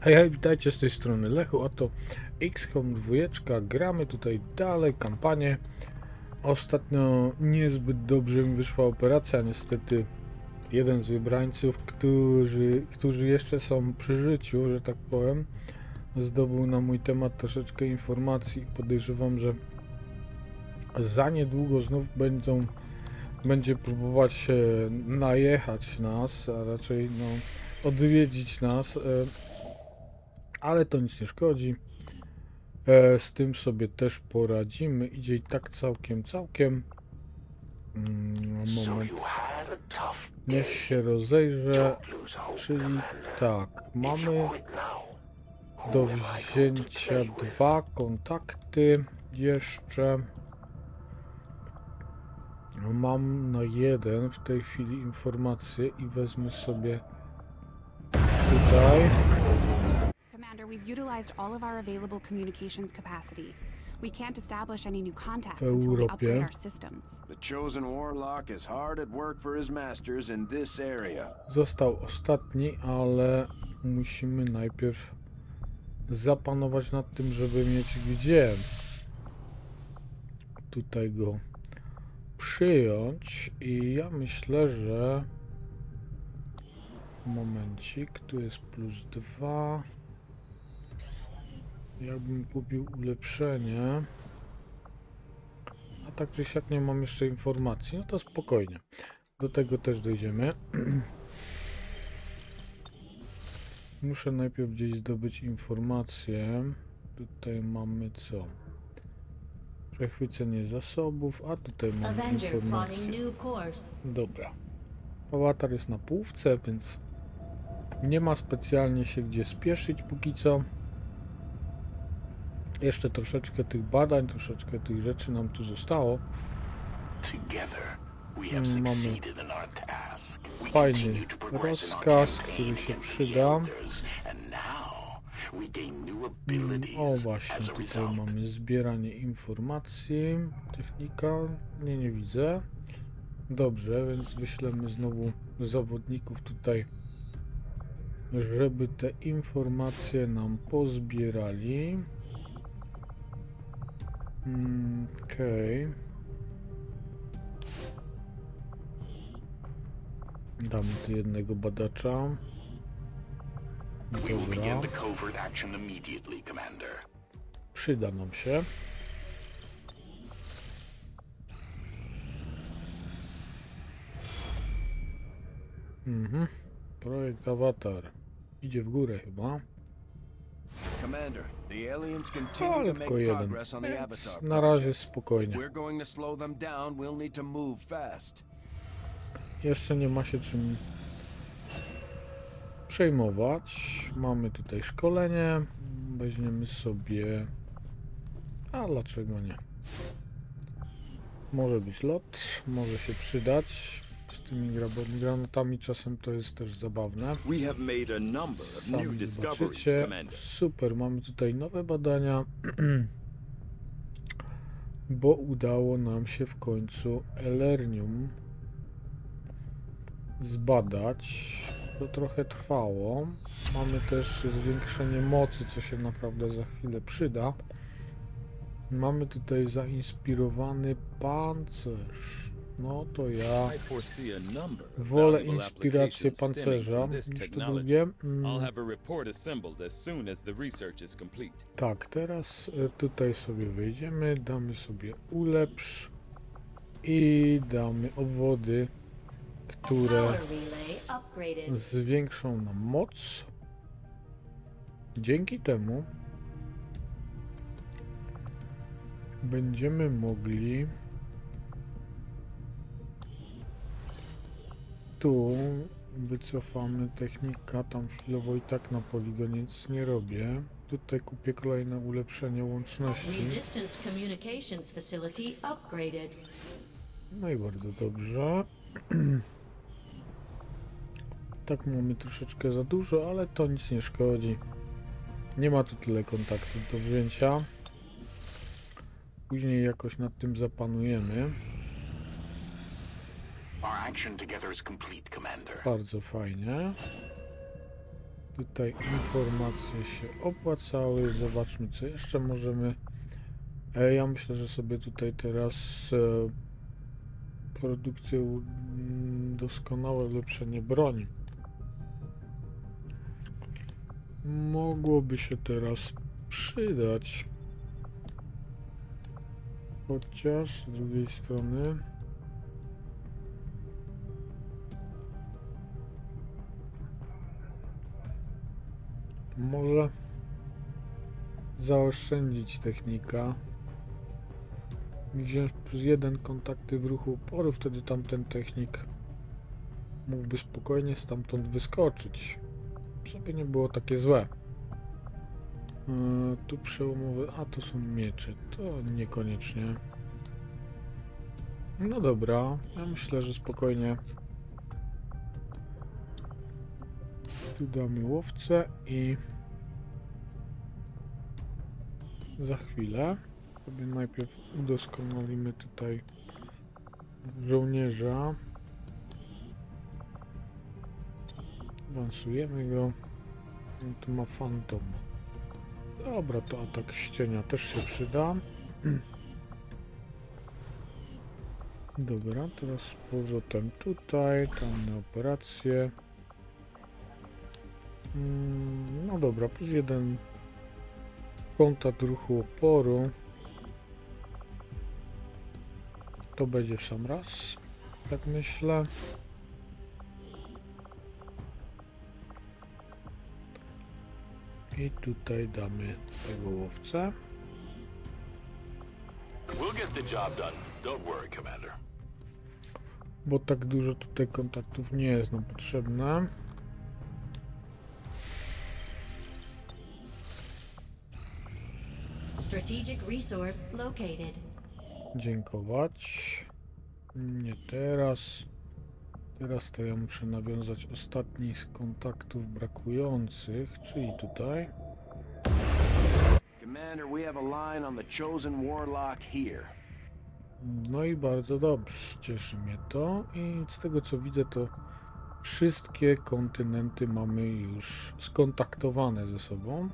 Hej, hej, witajcie, z tej strony Lechu, oto X-COM 2, gramy tutaj dalej kampanię. Ostatnio niezbyt dobrze mi wyszła operacja, niestety jeden z wybrańców, którzy jeszcze są przy życiu, że tak powiem, zdobył na mój temat troszeczkę informacji i podejrzewam, że za niedługo znów będzie próbować się najechać nas, a raczej no, odwiedzić nas. Ale to nic nie szkodzi, z tym sobie też poradzimy, idzie i tak całkiem. Moment, niech się rozejrzę, czyli tak, mamy do wzięcia 2 kontakty, jeszcze mam na 1 w tej chwili informację i wezmę sobie tutaj. We've utilized all of our available communications capacity. We can't establish any new contacts until we upgrade our systems. The chosen warlock is hard at work for his masters in this area. Został ostatni, ale musimy najpierw zapanować nad tym, żeby mieć gdzie tutaj go przyjąć i ja myślę, że momencik, tu jest +2. Jakbym kupił ulepszenie, a tak czy siak nie mam jeszcze informacji, no to spokojnie, do tego też dojdziemy. Muszę najpierw gdzieś zdobyć informację. Tutaj mamy co? Przechwycenie zasobów, a tutaj mamy informację. Dobra, Avatar jest na półce, więc nie ma specjalnie się gdzie spieszyć póki co. Jeszcze troszeczkę tych badań, troszeczkę tych rzeczy nam tu zostało. Mamy fajny rozkaz, który się przyda. O właśnie, tutaj mamy zbieranie informacji. Technika, nie widzę. Dobrze, więc wyślemy znowu zawodników tutaj, żeby te informacje nam pozbierali. Okej. Damy tu jednego badacza. Dobra. Przyda nam się. Projekt Avatar. Idzie w górę chyba. Commander, the aliens continue to make progress on the Avatar. Na razie spokojnie. We're going to slow them down. We'll need to move fast. Jeszcze nie ma się czym przejmować. Mamy tutaj szkolenie. Weźmiemy sobie. A dlaczego nie? Może być lot, może się przydać. Z tymi granatami czasem to jest też zabawne. Sami zobaczycie. Super, mamy tutaj nowe badania, bo udało nam się w końcu Elernium zbadać. To trochę trwało. Mamy też zwiększenie mocy, co się naprawdę za chwilę przyda. Mamy tutaj zainspirowany pancerz. No to ja wolę inspirację pancerza niż to drugie. Tak, teraz tutaj sobie wejdziemy, damy sobie ulepsz i damy obwody, które zwiększą nam moc. Dzięki temu będziemy mogli tu wycofamy technika, tam chwilowo i tak na poligonie nic nie robię. Tutaj kupię kolejne ulepszenie łączności. No i bardzo dobrze. Tak mamy troszeczkę za dużo, ale to nic nie szkodzi. Nie ma tu tyle kontaktów do wzięcia. Później jakoś nad tym zapanujemy. Bardzo fajnie. Tutaj informacje się opłacały. Zobaczmy, co jeszcze możemy. Ja myślę, że sobie tutaj teraz produkcję doskonałe ulepszenie broni. Mogłoby się teraz przydać. Chociaż z drugiej strony może zaoszczędzić technika. Wziąć plus jeden kontakty w ruchu oporu, wtedy tamten technik mógłby spokojnie stamtąd wyskoczyć. Żeby nie było takie złe. Tu przełomowy, a to są miecze, to niekoniecznie. No dobra, ja myślę, że spokojnie. Tu damy łowcę i za chwilę sobie najpierw udoskonalimy tutaj żołnierza. Awansujemy go. No, tu ma fantom. Dobra, to atak z cienia też się przyda. Dobra, teraz z powrotem tutaj, tam na operację. No dobra, plus jeden kontakt ruchu oporu. To będzie w sam raz, tak myślę. I tutaj damy tego łowcę. Bo tak dużo tutaj kontaktów nie jest nam potrzebne. Dziękować. Nie teraz. Teraz to ja muszę nawiązać ostatni z kontaktów brakujących, czyli tutaj. No i bardzo dobrze, cieszy mnie to. I z tego co widzę, to wszystkie kontynenty mamy już skontaktowane ze sobą.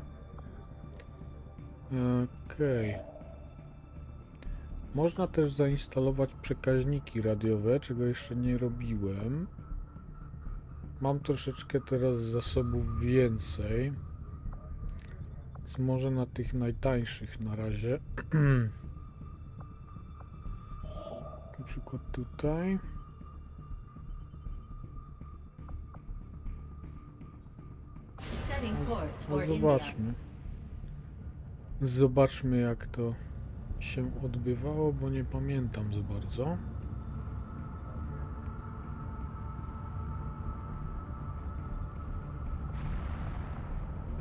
Okej. Można też zainstalować przekaźniki radiowe, czego jeszcze nie robiłem. Mam troszeczkę teraz zasobów więcej. Więc może na tych najtańszych na razie. Na przykład tutaj. No, zobaczmy. Zobaczmy, jak to się odbywało, bo nie pamiętam za bardzo.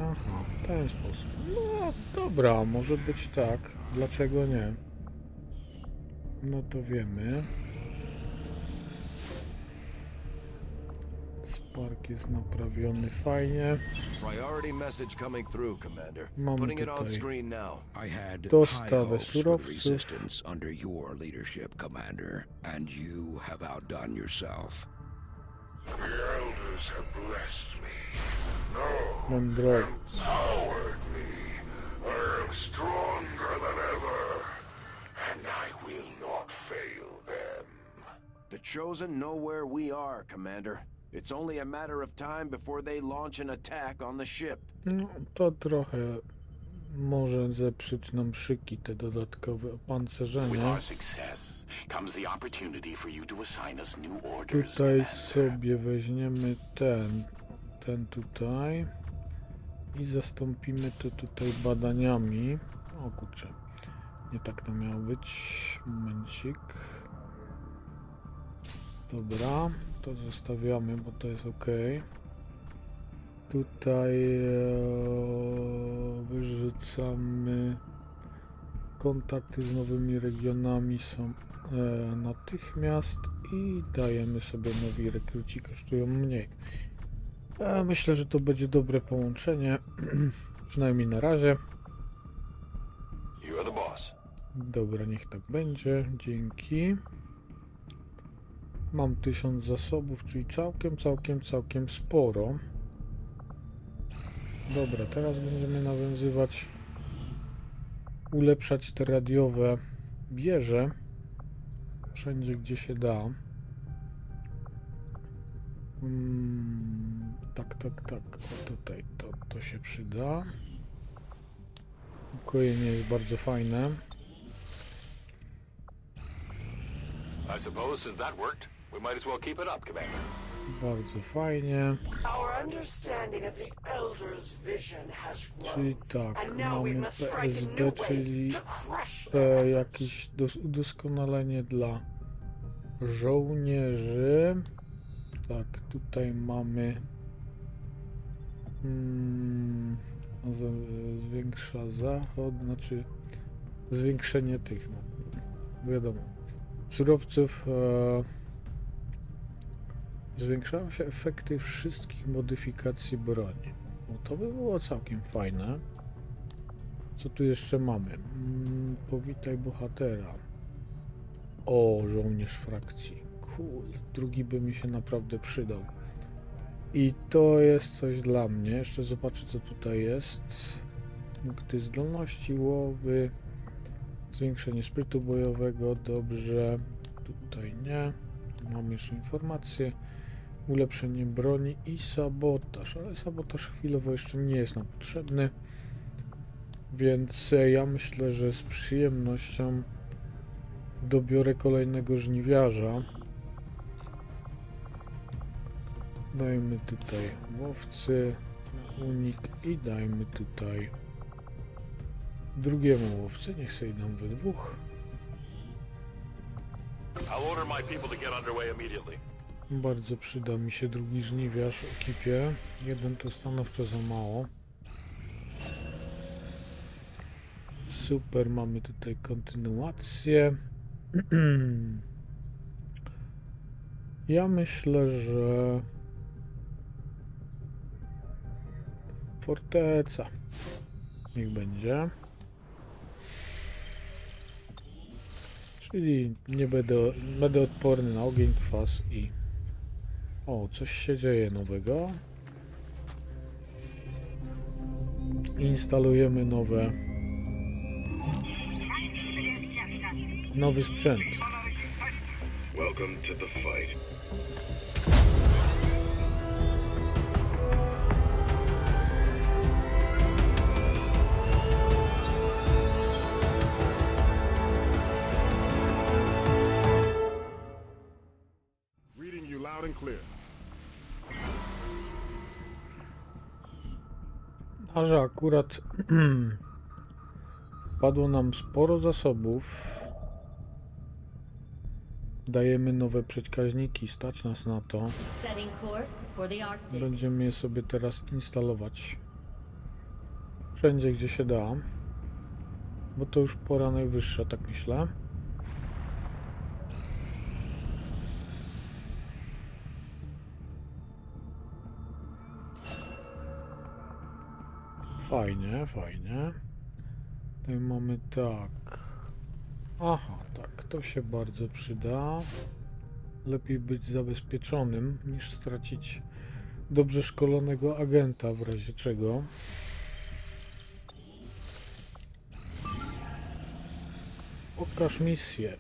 Aha, w ten sposób. No dobra, może być tak. Dlaczego nie? No to wiemy. Spark jest naprawiony fajnie. Mamy tutaj dostawę surowców. Mądrowiec. The chosen know where we are, Commander. It's only a matter of time before they launch an attack on the ship. No, to trochę może zepsuć nam szyki te dodatkowe opancerzenia. Tutaj sobie weźmiemy ten tutaj i zastąpimy to tutaj badaniami. O kurczę, nie tak to miało być. Momencik. Dobra, to zostawiamy, bo to jest ok. Tutaj wyrzucamy kontakty z nowymi regionami są natychmiast i dajemy sobie nowi rekruci, kosztują mniej. Myślę, że to będzie dobre połączenie, przynajmniej na razie. Dobra, niech tak będzie, dzięki. Mam 1000 zasobów, czyli całkiem sporo. Dobra, teraz będziemy nawiązywać, ulepszać te radiowe wieże wszędzie, gdzie się da. Tak. O, tutaj to się przyda. Ukojenie jest bardzo fajne. Bardzo fajnie. Czyli tak, mamy PSB, czyli jakieś udoskonalenie dla żołnierzy. Tak, tutaj mamy zwiększa zachód, znaczy zwiększenie tych, no, wiadomo, surowców. Zwiększają się efekty wszystkich modyfikacji broni. No to by było całkiem fajne. Co tu jeszcze mamy? Powitaj bohatera. O, żołnierz frakcji. Cool, drugi by mi się naprawdę przydał. I to jest coś dla mnie. Jeszcze zobaczę, co tutaj jest. Punkty zdolności, łowy. Zwiększenie sprytu bojowego. Dobrze. Tutaj nie. Mam jeszcze informacje. Ulepszenie broni i sabotaż, ale sabotaż chwilowo jeszcze nie jest nam potrzebny, więc ja myślę, że z przyjemnością dobiorę kolejnego żniwiarza. Dajmy tutaj łowcy na unik i dajmy tutaj drugiemu łowcy, niech sobie idą we dwóch. Bardzo przyda mi się drugi żniwiarz w ekipie. Jeden to stanowczo za mało. Super, mamy tutaj kontynuację. Ja myślę, że... forteca. Niech będzie. Czyli nie będę odporny na ogień, kwas i... O, coś się dzieje nowego. Instalujemy nowy sprzęt. A że akurat padło nam sporo zasobów. Dajemy nowe przekaźniki, stać nas na to. Będziemy je sobie teraz instalować wszędzie, gdzie się da, bo to już pora najwyższa, tak myślę. Fajnie, fajnie. Tutaj mamy tak. Aha, tak, to się bardzo przyda. Lepiej być zabezpieczonym, niż stracić dobrze szkolonego agenta w razie czego. Pokaż misję.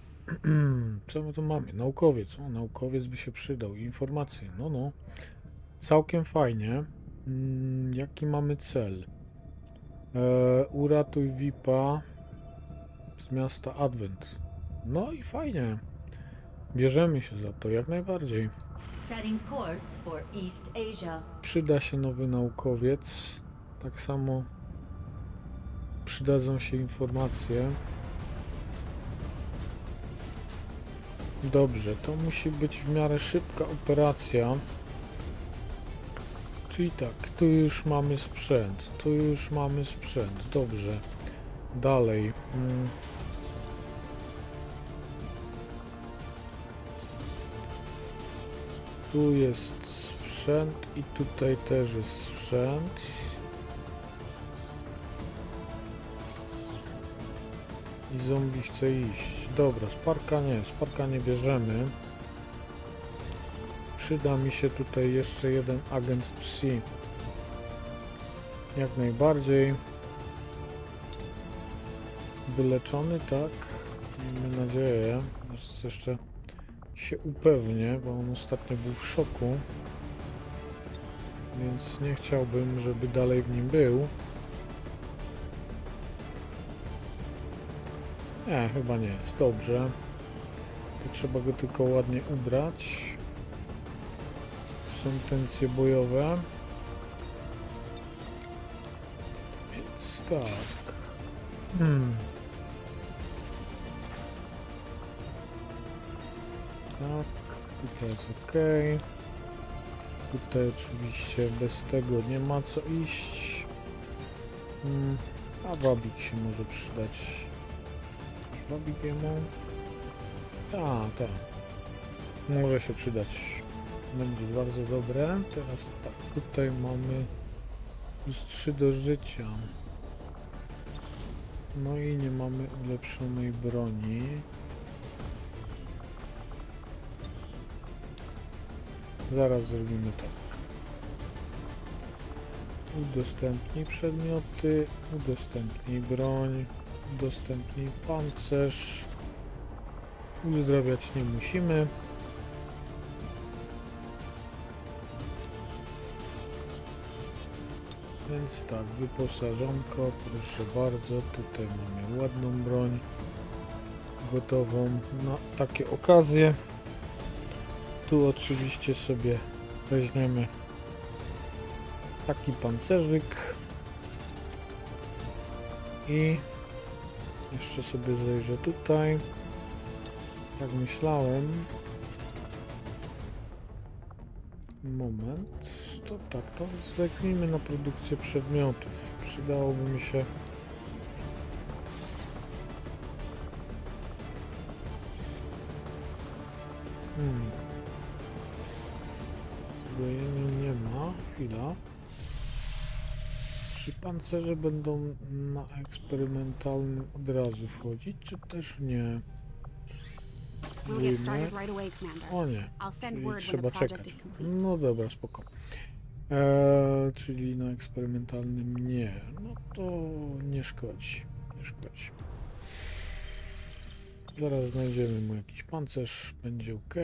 Co my tu mamy? Naukowiec. O, naukowiec by się przydał. Informacje. No. Całkiem fajnie. Jaki mamy cel? Uratuj VIP-a z miasta Advent. No i fajnie. Bierzemy się za to jak najbardziej. Przyda się nowy naukowiec. Tak samo przydadzą się informacje. Dobrze, to musi być w miarę szybka operacja. Czyli tak, tu już mamy sprzęt, dobrze, dalej. Tu jest sprzęt i tutaj też jest sprzęt. I zombie chce iść. Dobra, Sparka nie bierzemy. Przyda mi się tutaj jeszcze jeden agent psi. Jak najbardziej. Wyleczony, tak. Miejmy nadzieję. Jeszcze się upewnię, bo on ostatnio był w szoku. Więc nie chciałbym, żeby dalej w nim był. Nie, chyba nie jest. Dobrze. To trzeba go tylko ładnie ubrać. Sentencje bojowe. Więc tak. Tak, tutaj jest ok. Tutaj oczywiście bez tego nie ma co iść. A wabik się może przydać. Wabik jemu. Tak. Może się przydać. Będzie bardzo dobre. Teraz tak, tutaj mamy plus 3 do życia. No i nie mamy ulepszonej broni. Zaraz zrobimy tak. Udostępnij przedmioty, udostępnij broń, udostępnij pancerz. Uzdrawiać nie musimy. Więc tak, wyposażonko, proszę bardzo, tutaj mamy ładną broń, gotową na takie okazje. Tu oczywiście sobie weźmiemy taki pancerzyk i jeszcze sobie zajrzę tutaj, tak myślałem. Moment, to tak, to zerknijmy na produkcję przedmiotów. Przydałoby mi się zbrojenia nie ma, chwila. Czy pancerze będą na eksperymentalnym od razu wchodzić, czy też nie? O nie, czyli trzeba czekać. No dobra, spoko. Czyli na eksperymentalnym nie. No to nie szkodzi. Nie szkodzi. Zaraz znajdziemy mu jakiś pancerz, będzie ok.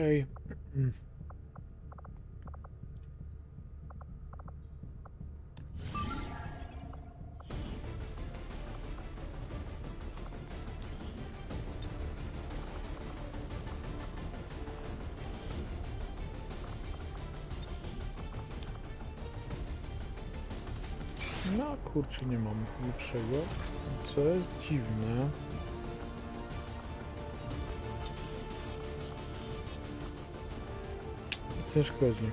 No kurczę, nie mam lepszego, co jest dziwne. Nic nie szkodzi.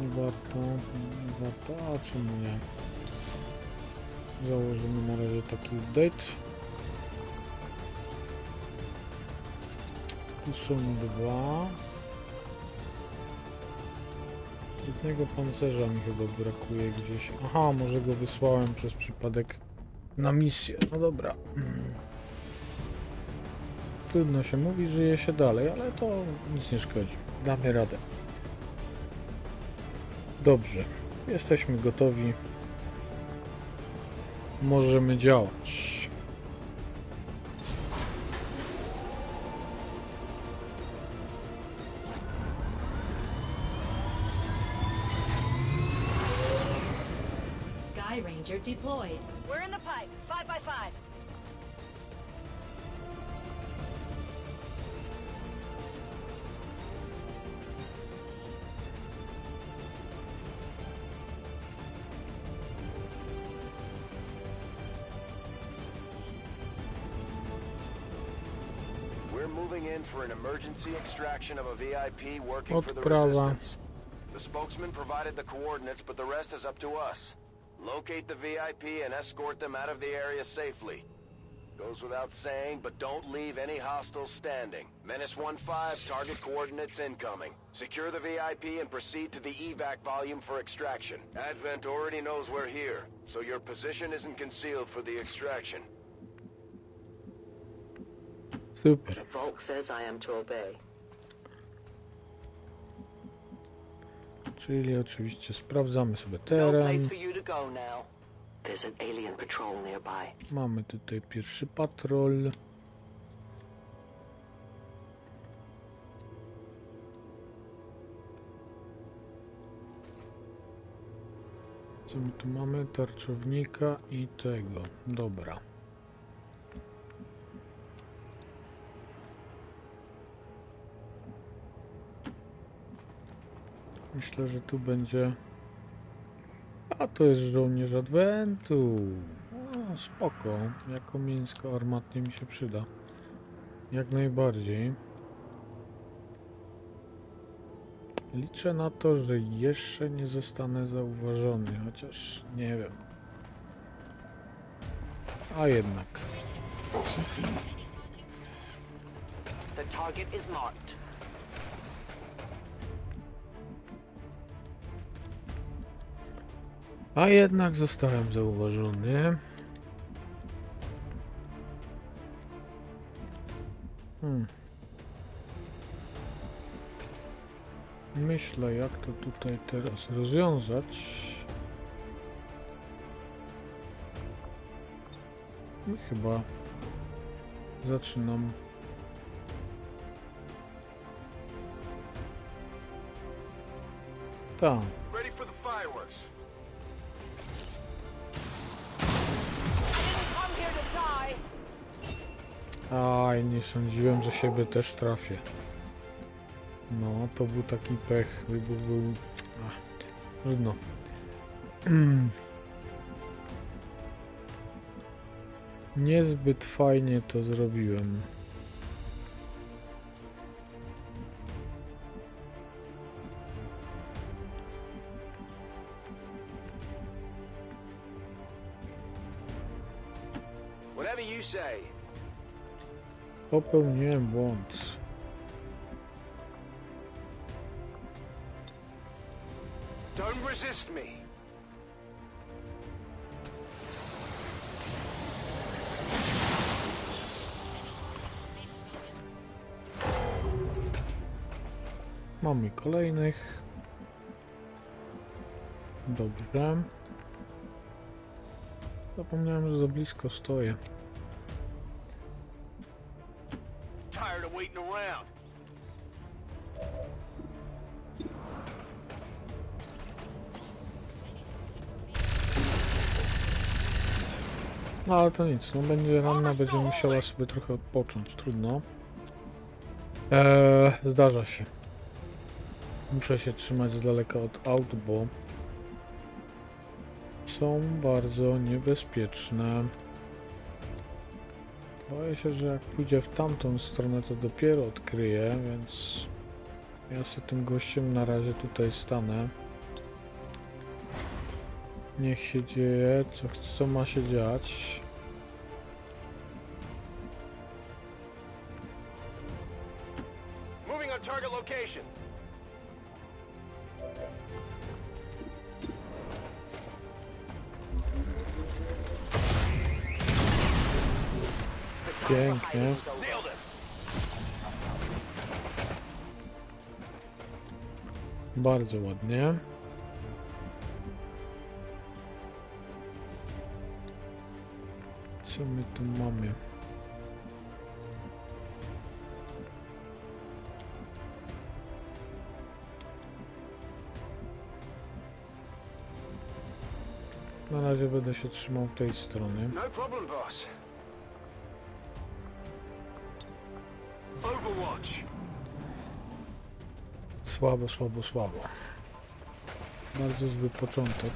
Nie warto, a czemu nie? Założymy na razie taki update. Tu są dwa. Jednego pancerza mi chyba brakuje gdzieś. Aha, może go wysłałem przez przypadek na misję. No dobra. Trudno się mówi, żyje się dalej, ale to nic nie szkodzi. Damy radę. Dobrze. Jesteśmy gotowi. Możemy działać. Deployed. We're in the pipe. 5x5. We're moving in for an emergency extraction of a VIP working for the resistance. The spokesman provided the coordinates, but the rest is up to us. Locate the VIP and escort them out of the area safely. Goes without saying, but don't leave any hostiles standing. Menace 1-5, target coordinates incoming. Secure the VIP and proceed to the evac volume for extraction. Advent already knows we're here, so your position isn't concealed for the extraction. Super. The Volk says I am to obey. Czyli oczywiście sprawdzamy sobie teren. Mamy tutaj pierwszy patrol. Co my tu mamy? Tarczownika i tego. Dobra. Myślę, że tu będzie... A to jest żołnierz Adwentu. A, spoko. Jako mięsko armatnie mi się przyda. Jak najbardziej. Liczę na to, że jeszcze nie zostanę zauważony, chociaż nie wiem. A jednak. A jednak zostałem zauważony. Myślę, jak to tutaj teraz rozwiązać. I chyba zaczynam. Tak. Aj, nie sądziłem, że siebie też trafię. No, to był taki pech, wybuch był... trudno. Niezbyt fajnie to zrobiłem. Popełniłem błąd. Mamy kolejnych. Dobrze. Zapomniałem, że za blisko stoję. No ale to nic, no będzie ranna, będzie musiała sobie trochę odpocząć, trudno. Zdarza się. Muszę się trzymać z daleka od aut, bo są bardzo niebezpieczne. Boję się, że jak pójdzie w tamtą stronę, to dopiero odkryję, więc ja sobie tym gościem na razie tutaj stanę. Niech się dzieje, co ma się dziać. Pięknie. Bardzo ładnie. Co my tu mamy? Na razie będę się trzymał tej strony. Słabo, słabo, słabo. Bardzo zły początek.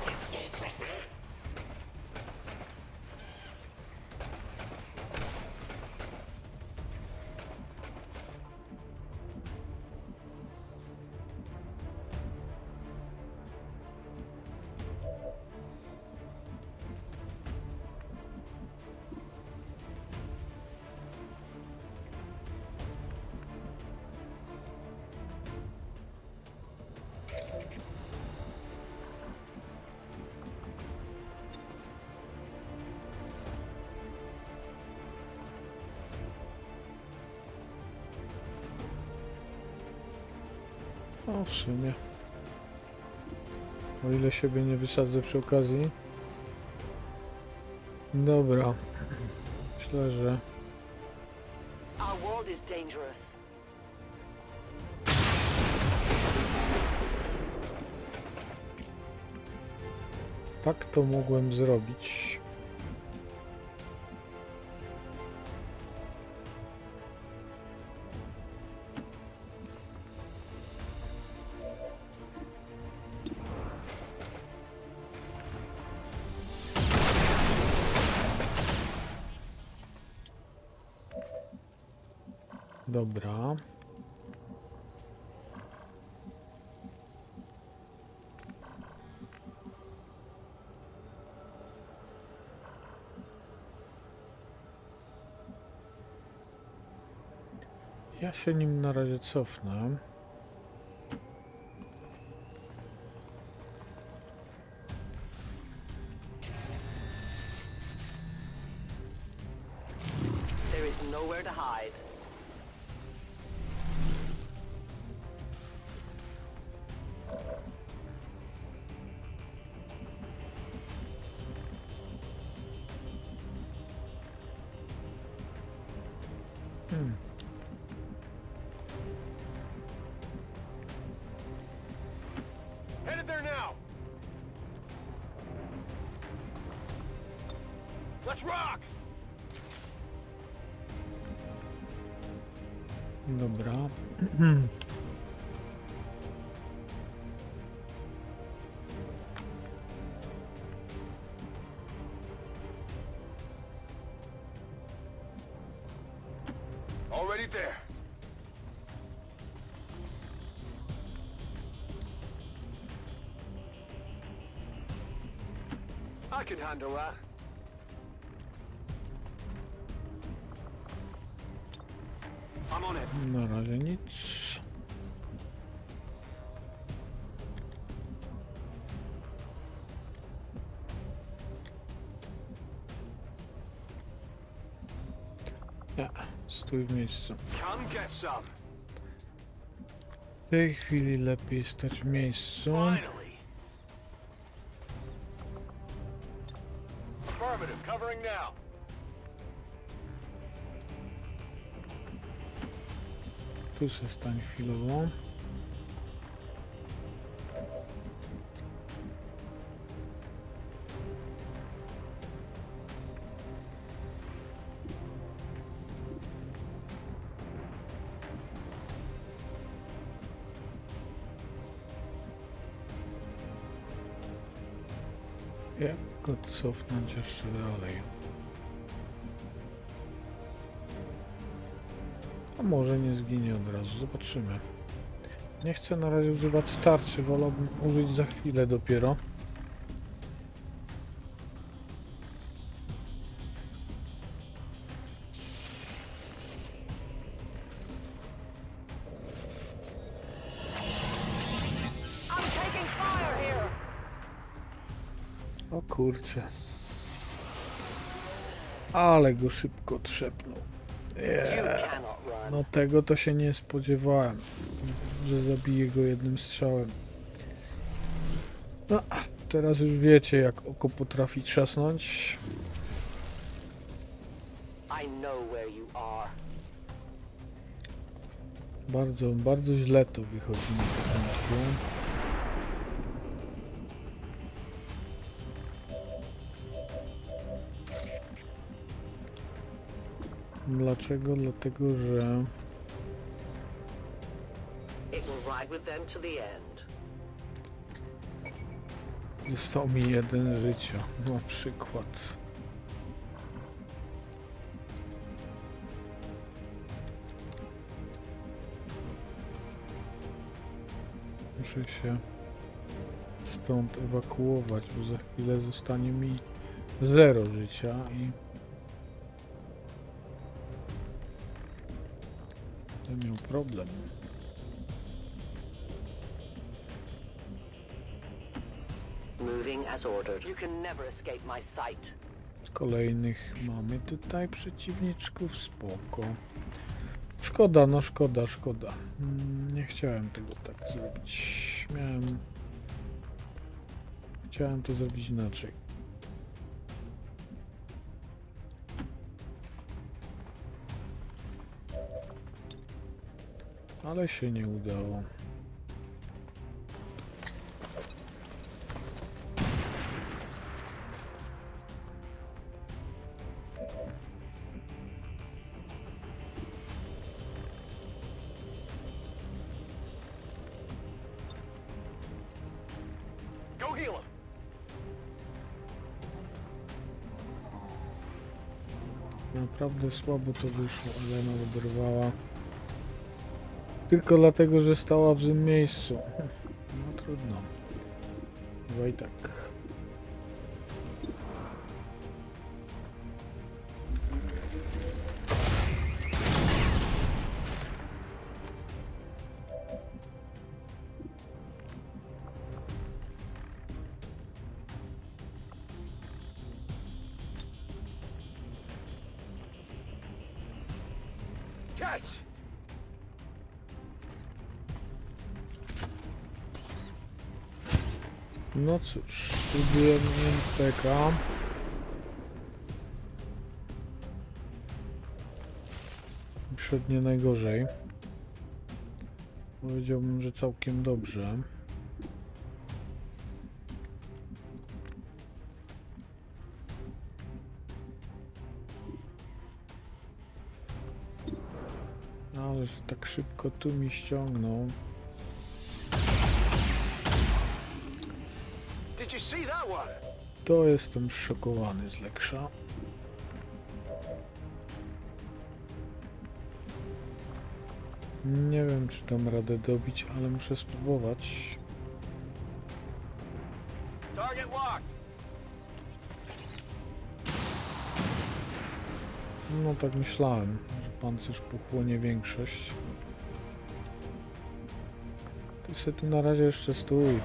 No w sumie O ile siebie nie wysadzę przy okazji. Dobra. Myślę, że... tak to mogłem zrobić. Dobra. Ja się nim na razie cofnę. Dobra. Already there. I can handle that. Na razie nic. Ja, stój w miejscu. W tej chwili lepiej stać w miejscu. Tu się stań chwilowo. Jak go cofnąć jeszcze dalej? A może nie zginie od razu, zobaczymy. Nie chcę na razie używać tarczy, wolałbym użyć za chwilę dopiero. O kurczę. Ale go szybko trzepnął. Yeah. No tego to się nie spodziewałem, że zabiję go jednym strzałem. No, teraz już wiecie, jak oko potrafi trzasnąć. Bardzo, bardzo źle to wychodzi na początku. Dlaczego? Dlatego, że... został mi jeden życia, na przykład. Muszę się stąd ewakuować, bo za chwilę zostanie mi 0 życia i... miał problem. Kolejnych mamy tutaj przeciwniczków, spoko. Szkoda, no szkoda, szkoda. Nie chciałem tego tak zrobić. Miałem Chciałem to zrobić inaczej. Ale się nie udało. Naprawdę słabo to wyszło, ale ona oderwała. Tylko dlatego, że stała w tym miejscu. No trudno. Chyba i tak. No cóż, próbujemy MPK. Przednie najgorzej. Powiedziałbym, że całkiem dobrze. Ale że tak szybko tu mi ściągnął. To jestem szokowany z Leksza. Nie wiem, czy dam radę dobić, ale muszę spróbować. No tak myślałem, że pancerz pochłonie większość. Ty se tu na razie jeszcze stój.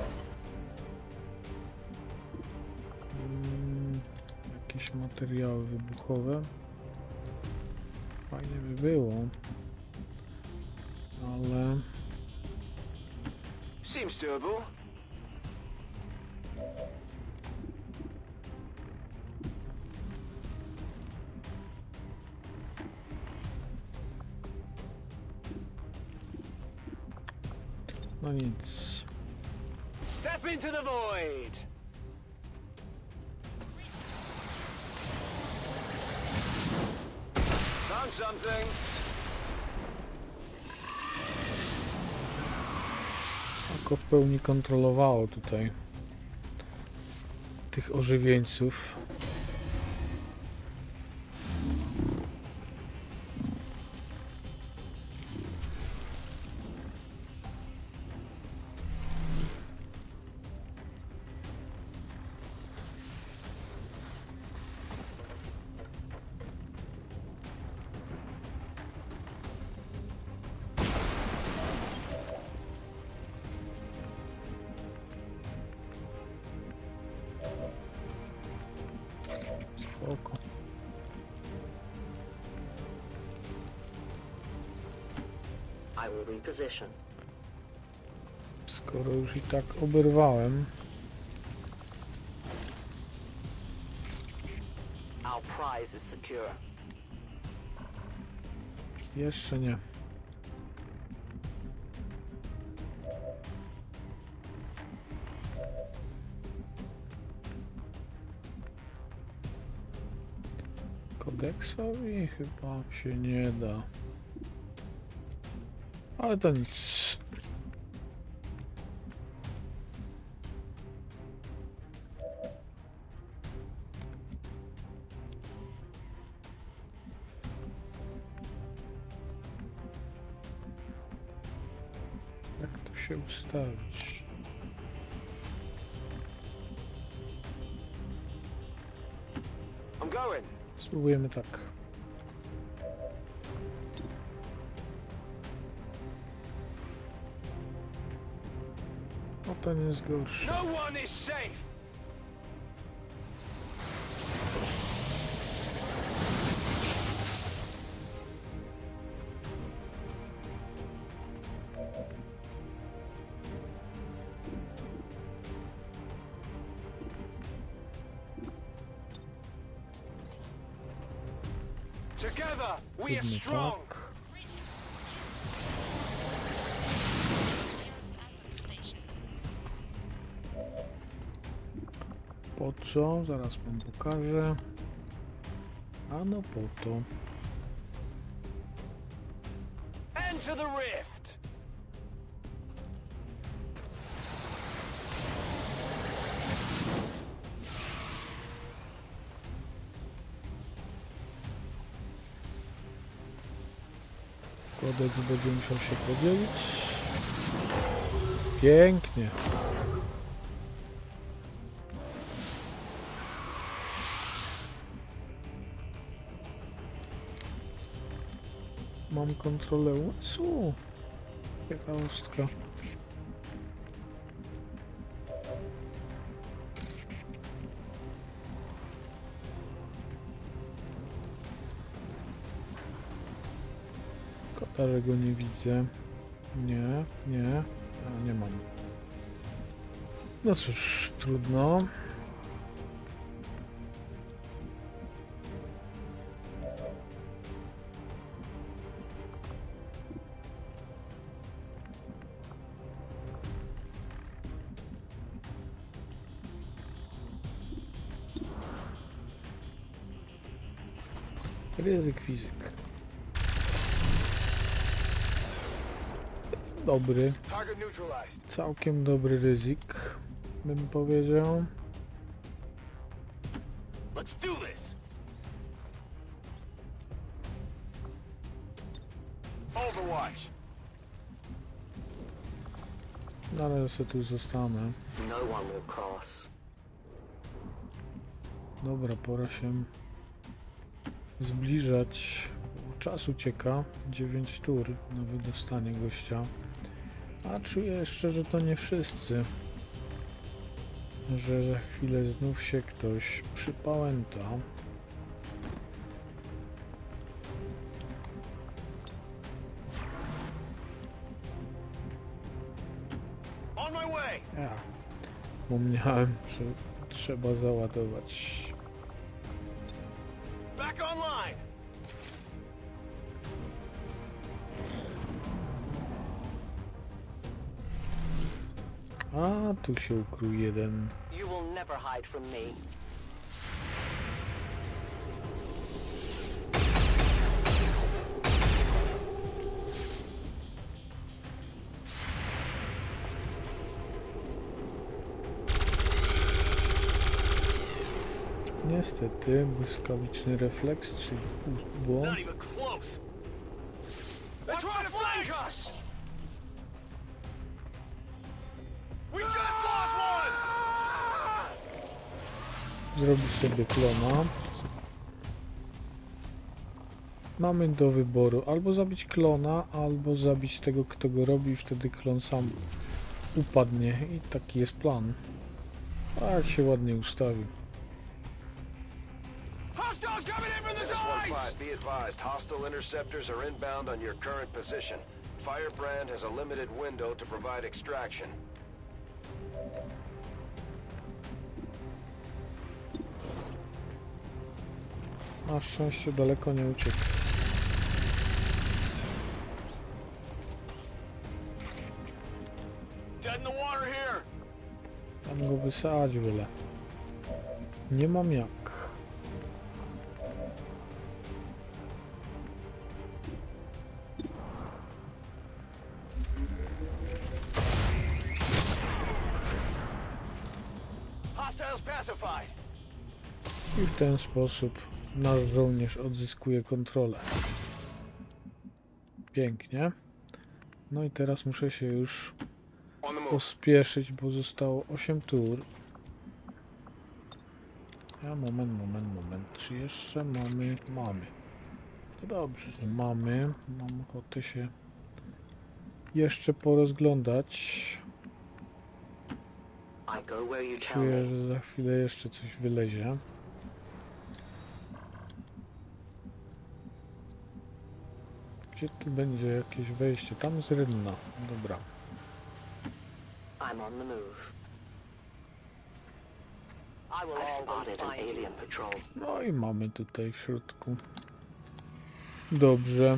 Materiały wybuchowe. Fajnie by było, ale... Seems doable. No nic. Step into the void. Oko w pełni kontrolowało tutaj tych ożywieńców. Skoro już i tak oberwałem. Jeszcze nie. Kodeksowi chyba się nie da. Ale to nic. Jak to się ustawić? Spróbujemy tak. To nie jest gorsze. Zróbmy tak. Po co? Zaraz wam pokażę. Ano po to. Kodeks będzie musiał się podzielić. Pięknie. Mam kontrolę łasu. Jaka ostra. Kotarego nie widzę. Nie. A, nie mam. No cóż, trudno. Ryzyk fizyk. Dobry. Całkiem dobry ryzyk, bym powiedział. Na razie tu zostanę. Dobra, pora się zbliżać. Czas ucieka. 9 tur na wydostanie gościa. A czuję jeszcze, że to nie wszyscy. Że za chwilę znów się ktoś przypałęta. Ja pomniałem, że trzeba załadować. A tu się ukrył jeden. Niestety, błyskawiczny refleks, czyli było. Zrobić sobie klona. Mamy do wyboru albo zabić klona, albo zabić tego, kto go robi, i wtedy klon sam upadnie. I taki jest plan. Tak się ładnie ustawił. Be advised, hostile interceptors are inbound on your current position. Firebrand has a limited window to provide extraction. Na szczęście daleko nie uciekł. Tam go wysadził, ale nie mam jak. I w ten sposób nasz żołnierz odzyskuje kontrolę. Pięknie. No i teraz muszę się już pospieszyć, bo zostało 8 tur. A moment. Czy jeszcze mamy? Mamy. To dobrze, że mamy. Mam ochotę się jeszcze porozglądać. Czuję, że za chwilę jeszcze coś wylezie. Gdzie tu będzie jakieś wejście? Tam jest rynna. Dobra. No i mamy tutaj w środku Dobrze.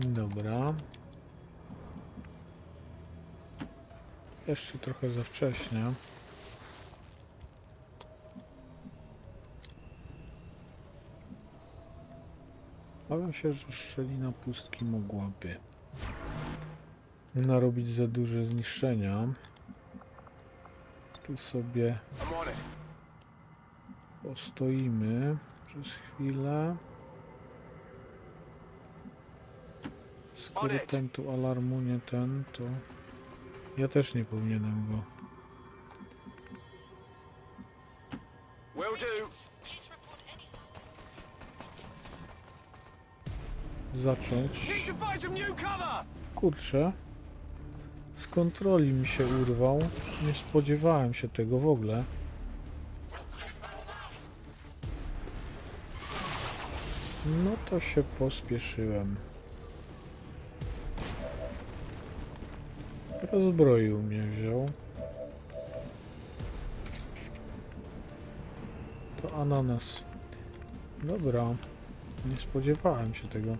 Dobra. Jeszcze trochę za wcześnie. Obawiam się, że szczelina pustki mogłaby narobić za duże zniszczenia. Tu sobie postoimy przez chwilę. Skoro ten tu alarmu nie ten, to ja też nie powinienem go. Zacząć. Kurczę. Z kontroli mi się urwał. Nie spodziewałem się tego w ogóle. No to się pospieszyłem. Rozbroił mnie, wziął. To ananas. Dobra. Nie spodziewałem się tego.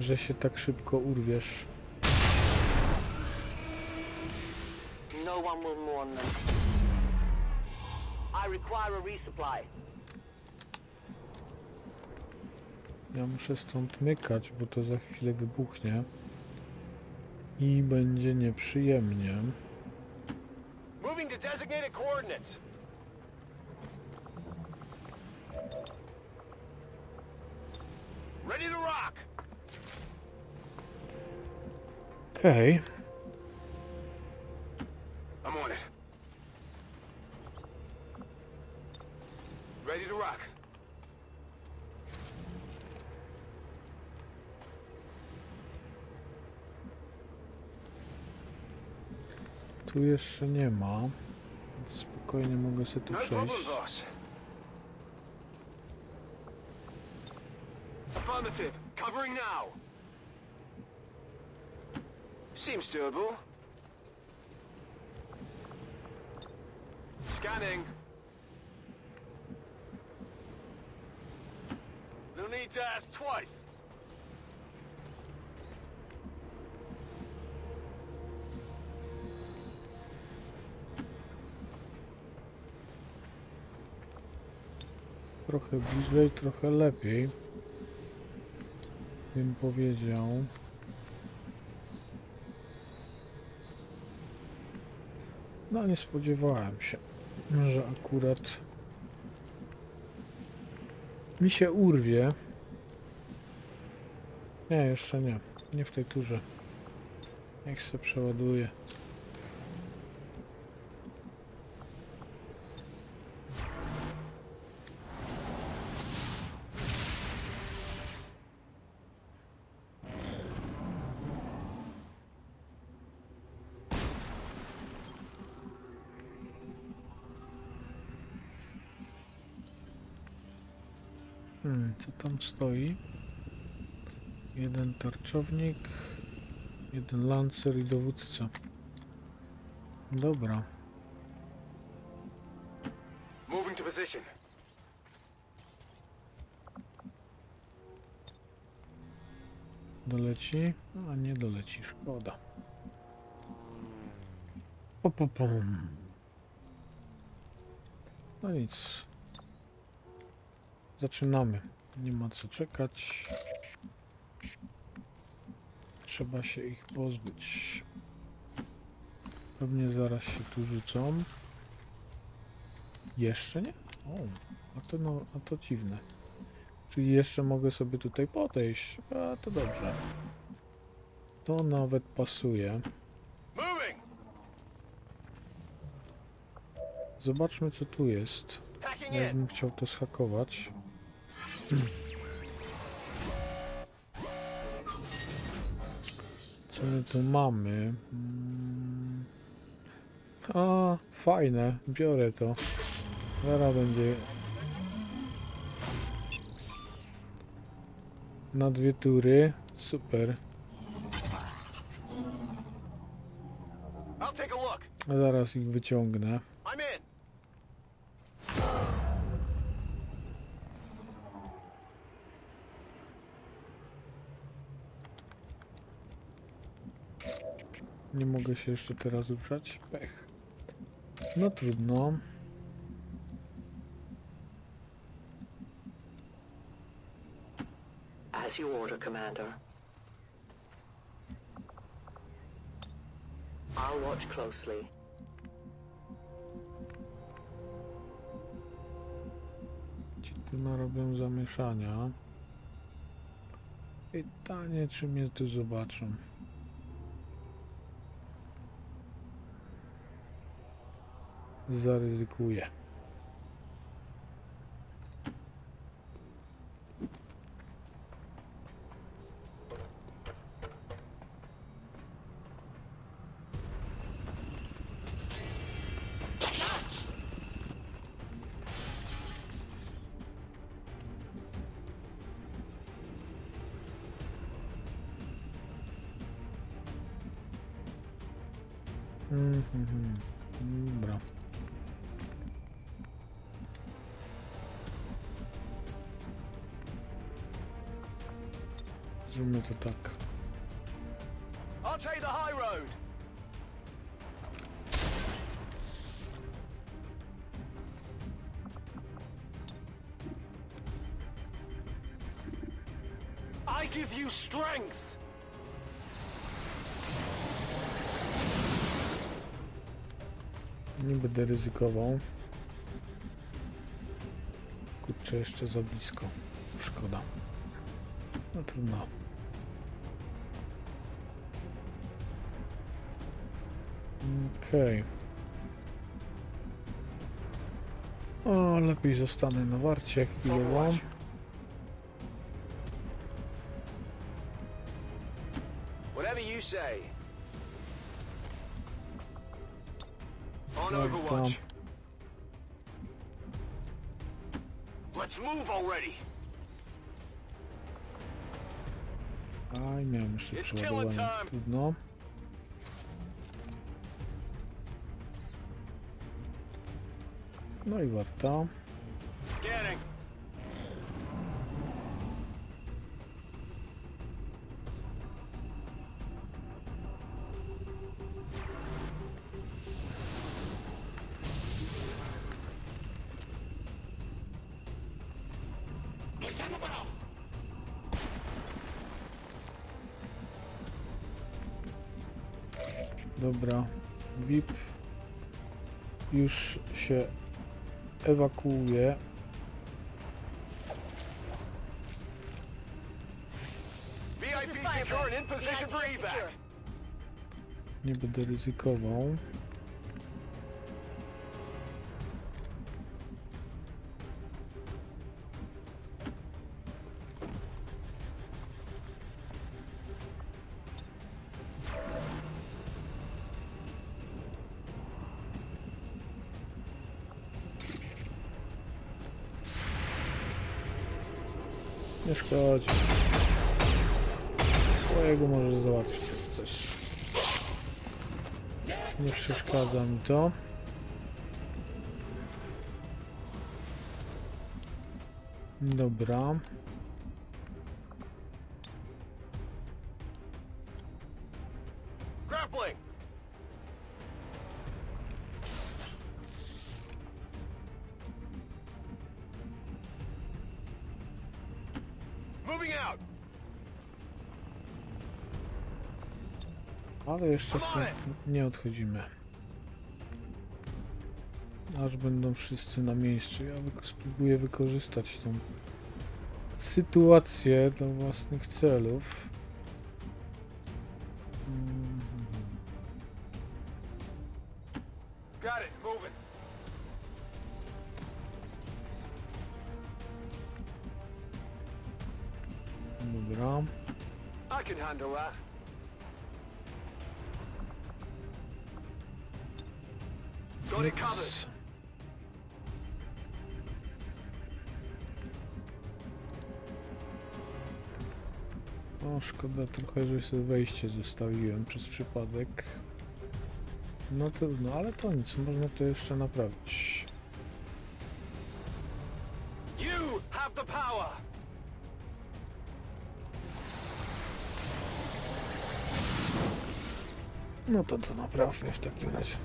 Że się tak szybko urwiesz. Ja muszę stąd mykać, bo to za chwilę wybuchnie i będzie nieprzyjemnie. Okej. Tu jeszcze nie ma, więc spokojnie mogę sobie tu przejść. Trochę bliżej, trochę lepiej, bym powiedział. No nie spodziewałem się, że akurat mi się urwie. Nie, jeszcze nie. Nie w tej turze. Niech się przeładuje. Co tam stoi? Jeden tarczownik, jeden lancer i dowódca. Dobra. Moving to position. Doleci? A nie doleci, szkoda. Popopom. No nic. Zaczynamy. Nie ma co czekać. Trzeba się ich pozbyć. Pewnie zaraz się tu rzucą. Jeszcze nie? O, a to dziwne. Czyli jeszcze mogę sobie tutaj podejść. A to dobrze. To nawet pasuje. Zobaczmy, co tu jest. Ja bym chciał to schakować. Co my tu mamy? A, fajne, biorę to. Zaraz będzie na dwie tury, super. Zaraz ich wyciągnę. Nie mogę się jeszcze teraz ruszać. Pech. No trudno. As you order, Commander. I'll watch closely. Ci tu narobią zamieszania. Pytanie, czy mnie tu zobaczą. Zaryzykuję. Dobra. Zróbmy to tak. I give you strength. Nie będę ryzykował. Kurczę, jeszcze za blisko. Szkoda. No trudno. Okej. O, lepiej zostanę na warcie chwilę. Aj, miałem jeszcze przeładowanie. Trudno. No i warto. Dobra, VIP już się ewakuuje. Nie będę ryzykował. Nie szkodzi. Swojego możesz załatwić, jak chcesz. Nie przeszkadza mi to. Dobra. Ale jeszcze stąd nie odchodzimy. Aż będą wszyscy na miejscu. Ja spróbuję wykorzystać tą sytuację do własnych celów. Dobra. nic. O, szkoda trochę, że sobie wejście zostawiłem przez przypadek. No trudno, ale to nic, można to jeszcze naprawić. You have the power. No to co naprawmy w takim razie.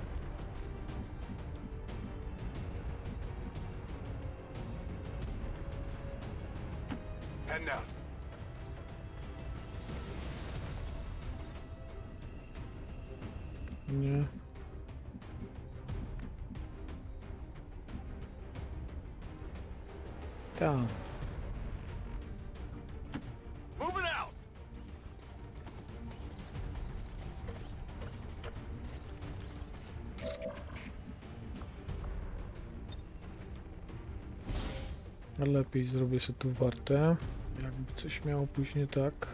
Nie. Tam. Lepiej zrobię sobie tu wartę, jakby coś miało później tak.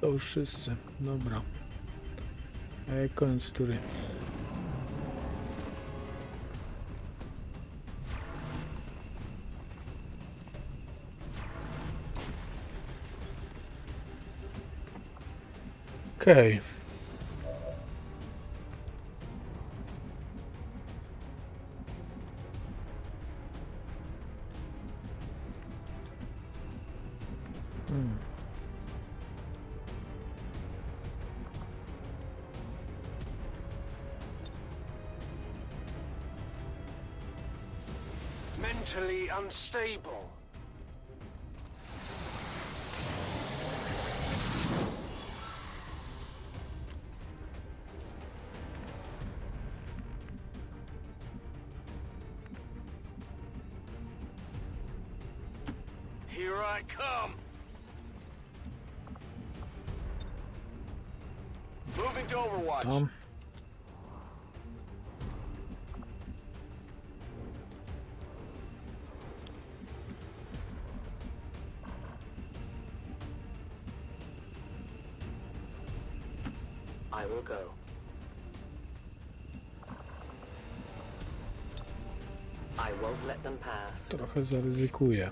To już wszyscy, dobra. Koniec tury. Okej. Mentally unstable. Here I come. Moving to Overwatch. I will go. I won't let them pass. Trochę zaryzykuję.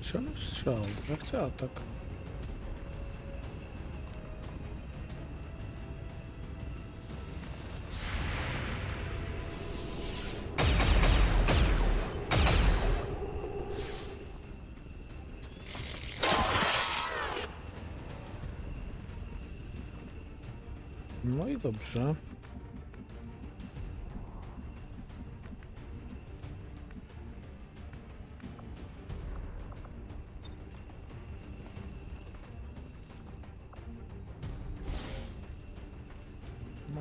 Czemu strzał? Ja chcę atak. No i dobrze.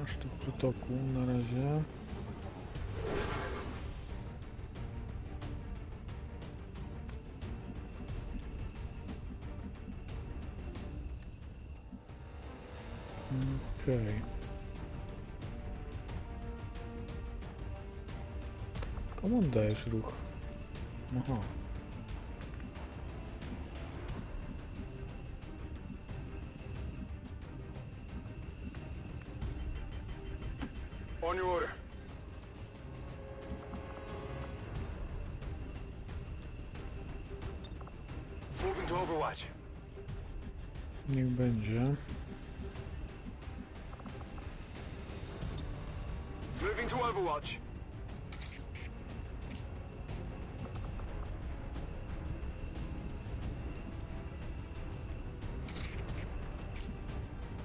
Masz tu w protoku na razie. Okej. Komu dajesz ruch? Aha. On your order. Moving Niech będzie. Moving to Overwatch.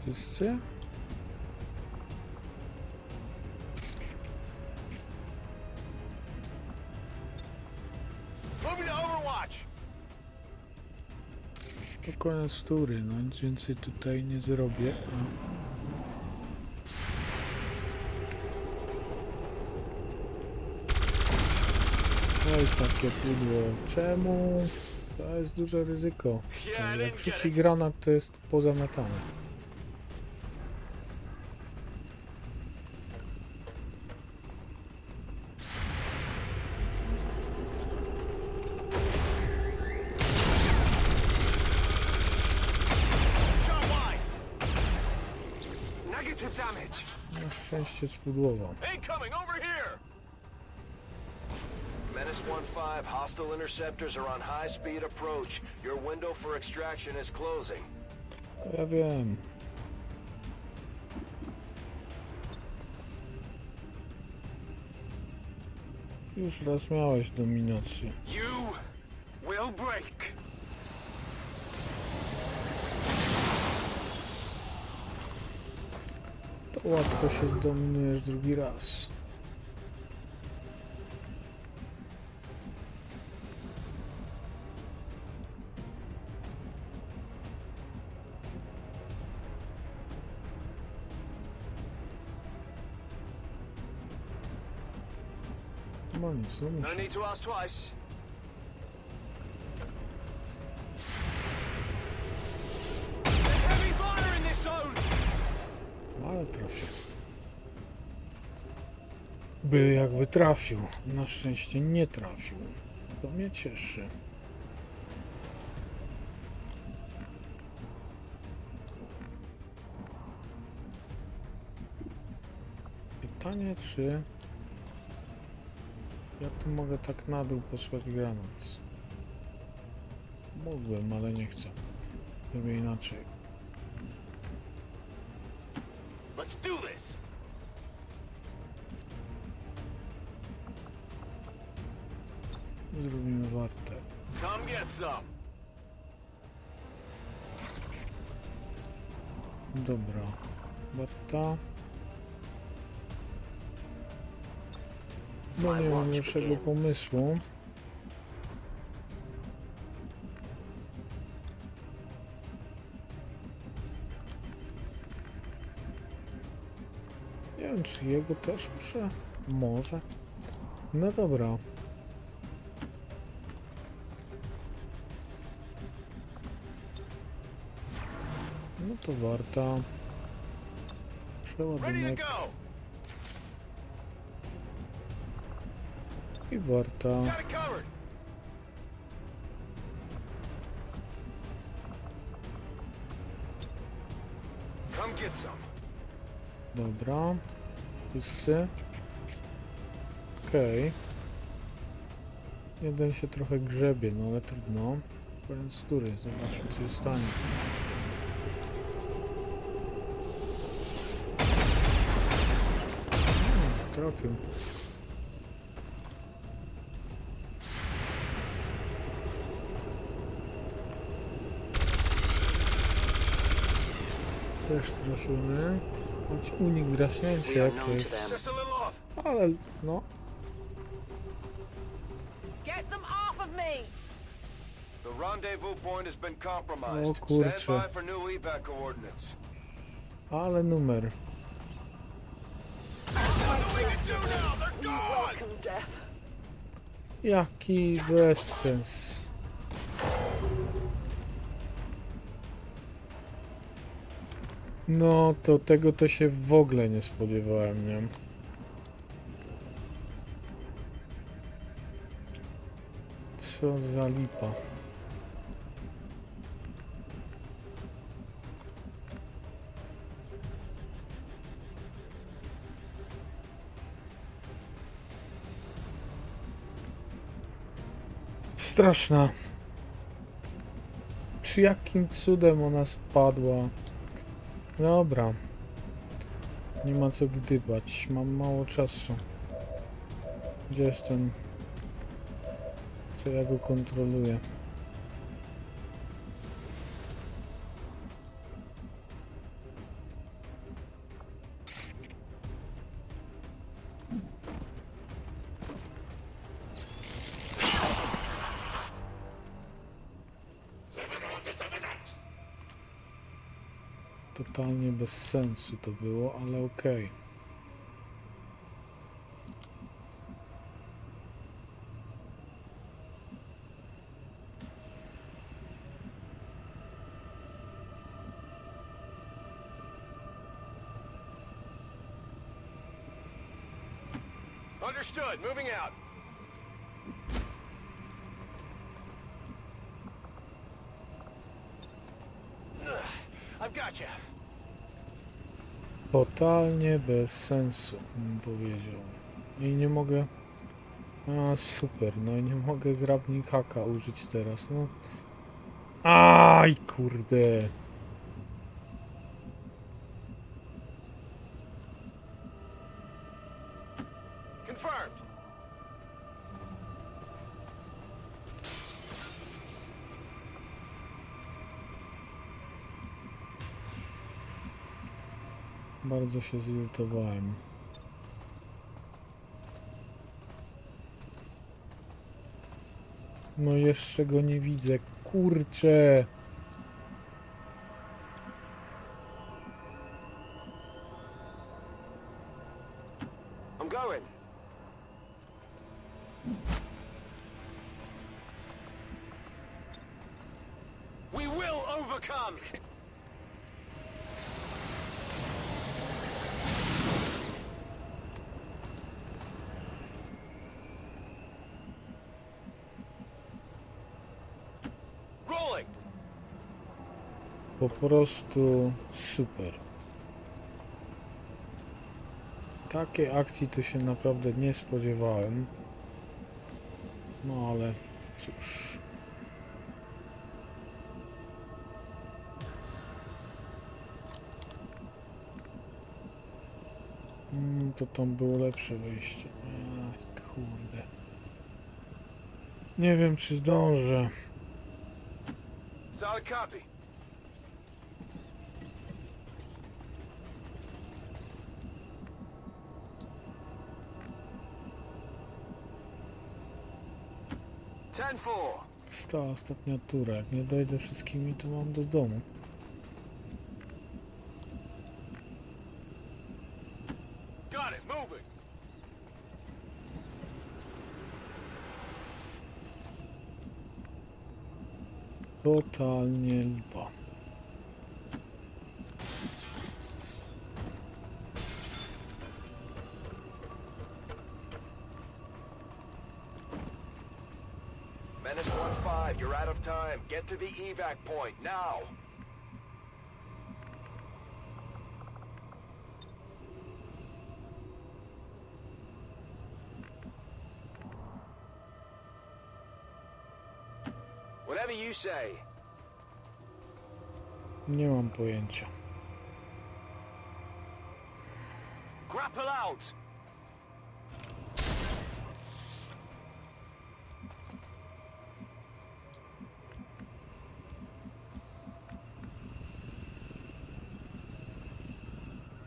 Wszyscy? Spokojnie z tury, no nic więcej tutaj nie zrobię. Oj, takie pudło. Czemu? To jest duże ryzyko. Tam, jak rzuci granat, to jest pozamiatane. Na szczęście spudłował. Menace 15, hostile interceptors are on high speed approach. Your window for extraction is closing. Ja wiem. Już raz miałeś dominację. You will break. Łatwo się zdominujesz drugi raz. No nic, no muszę. Ale trafił. By jakby trafił. Na szczęście nie trafił. To mnie cieszy. Pytanie, czy ja tu mogę tak na dół posłać granat? Mógłbym, ale nie chcę. Zrobię inaczej. Let's do this. Zrobimy wartę. Some get some. Dobra. Warta. No nie mam większego pomysłu. Czy jego też muszę? Może. No dobra. No to warta. Przeładunek. I warta. Dobra. Wszyscy. Okej. Okay. Jeden się trochę grzebie, no ale trudno. Koniec tury, zobaczmy co się stanie. Trafił. Też straszony. Choć unik draśnięcia to jest, ale no. O kurczę. Ale numer. Jaki bezsens. No, to tego to się w ogóle nie spodziewałem, nie? Co za lipa. Straszna. jakim cudem ona spadła? Dobra. Nie ma co gdybać. Mam mało czasu. Gdzie jestem? Co ja go kontroluję? Totalnie bez sensu to było, ale okej. Understood, moving out. I've got you. Totalnie bez sensu, bym powiedział. I nie mogę... A, super, no i nie mogę grabnik haka użyć teraz, no. Aj, kurde! Bardzo się zirytowałem. No jeszcze go nie widzę, kurczę. Po prostu super. Takiej akcji to się naprawdę nie spodziewałem. No ale cóż. To tam było lepsze wyjście. Ach, kurde. Nie wiem, czy zdążę. Stała ostatnia tura. Jak nie dojdę wszystkimi, to mam do domu. Totalnie lipa. You're out of time. Get to the evac point now. Whatever you say. Nie mam pojęcia. Grapple out.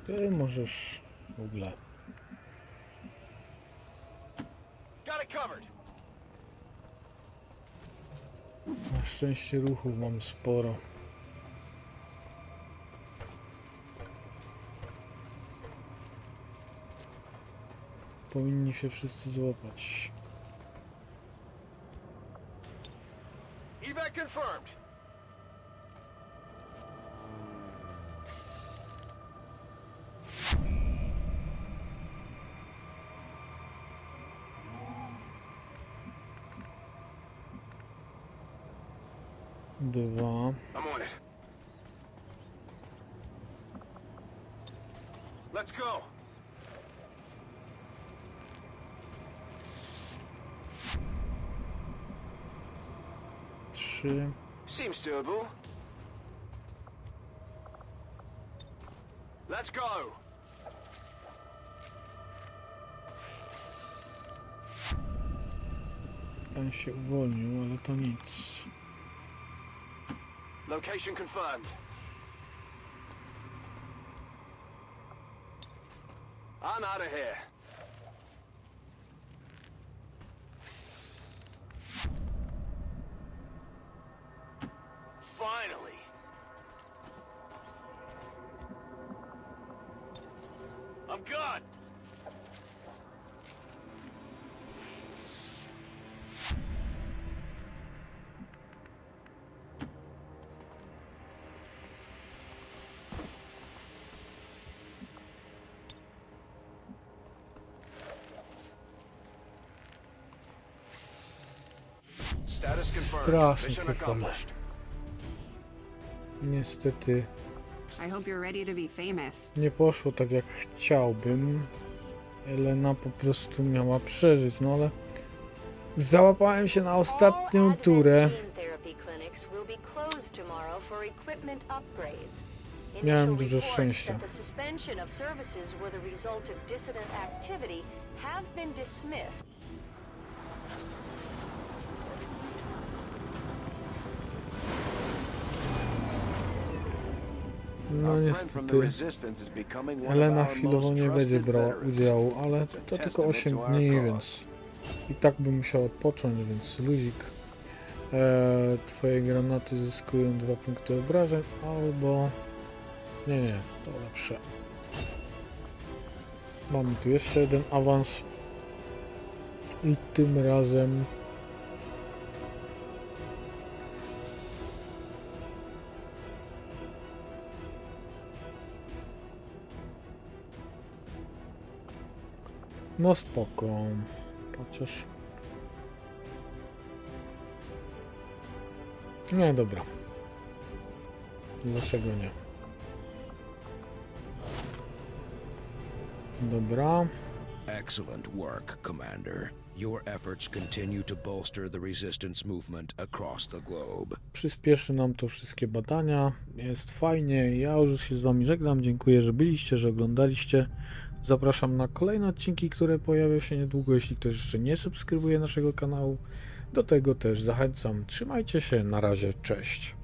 Ty możesz w ogóle. Na szczęście ruchów mam sporo. Powinni się wszyscy złapać. Evac confirmed. Dwa. Trzy. Seems doable. Let's go! Ten się uwolnił, ale to nic. Location confirmed. I'm out of here. Finally. I'm gone. Strasznie cofamy. Niestety nie poszło tak jak chciałbym. Elena po prostu miała przeżyć, no ale załapałem się na ostatnią turę. Miałem dużo szczęścia. No niestety, Elena chwilowo nie będzie brała udziału, ale to tylko 8 dni, więc i tak bym musiał odpocząć, więc luzik. Twoje granaty zyskują 2 punkty obrażeń, albo... Nie, to lepsze. Mamy tu jeszcze jeden awans i tym razem... No spoko, chociaż... Nie, dobra. Dlaczego nie? Dobra. Excellent work, Commander. Your efforts continue to bolster the resistance movement across the globe. Przyspieszy nam to wszystkie badania. Jest fajnie. Ja już się z wami żegnam. Dziękuję, że byliście, że oglądaliście. Zapraszam na kolejne odcinki, które pojawią się niedługo, jeśli ktoś jeszcze nie subskrybuje naszego kanału. Do tego też zachęcam. Trzymajcie się, na razie, cześć.